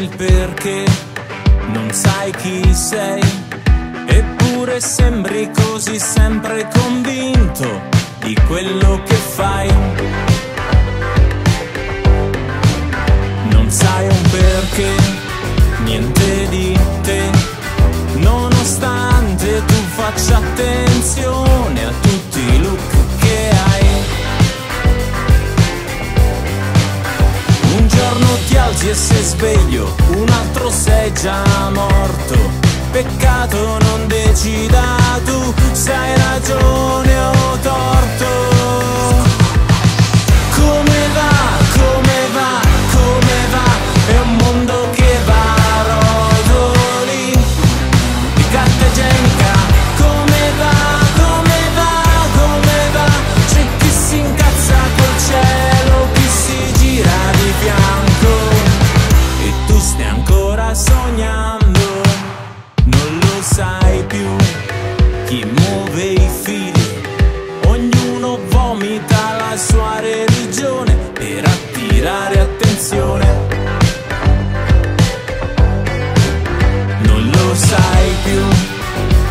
il perché, non sai chi sei, eppure sembri così sempre convinto di quello che fai. Non sai un perché, niente di te, nonostante tu faccia attenzione a tutti i look che hai. Un giorno ti alzi e sei sveglio, un altro sei già morto. Peccato non decida tu se hai ragione o torto. Come va, come va, come va? È un mondo che va a rotoli di carta igienica. Come va, come va, come va? C'è chi si incazza col cielo, chi si gira di fianco e tu stai ancora sognando. Non lo sai più chi muove i fili, ognuno vomita la sua religione per attirare attenzione. Non lo sai più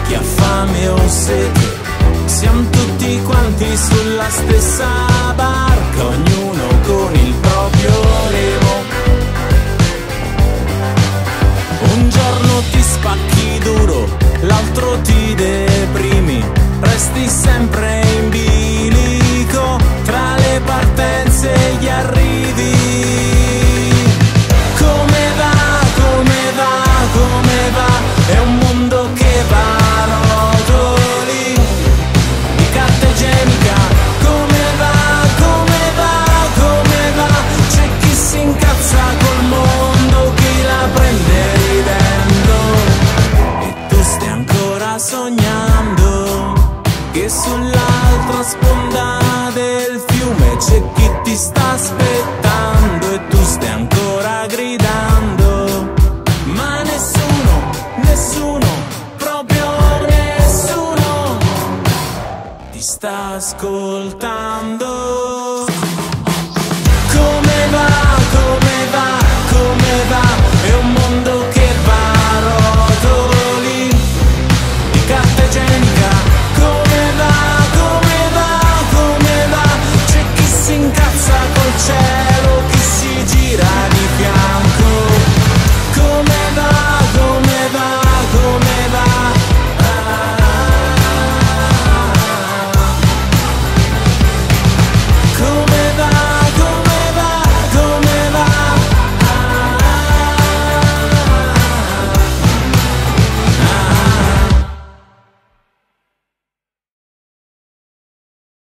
chi ha fame o sete, siamo tutti quanti sulla stessa barca, ognuno con il proprio remo. Un giorno ti spacchi duro, l'altro ti deprimi, resti sempre in bilico tra le partenze e gli arrivi. Come va, come va, come va? È un mondo che va a rotoli di carta igienica. Come va, come va, come va? C'è chi si incazza col mondo, chi la prende ridendo. Stai ancora sognando che sull'altra sponda del fiume c'è chi ti sta aspettando.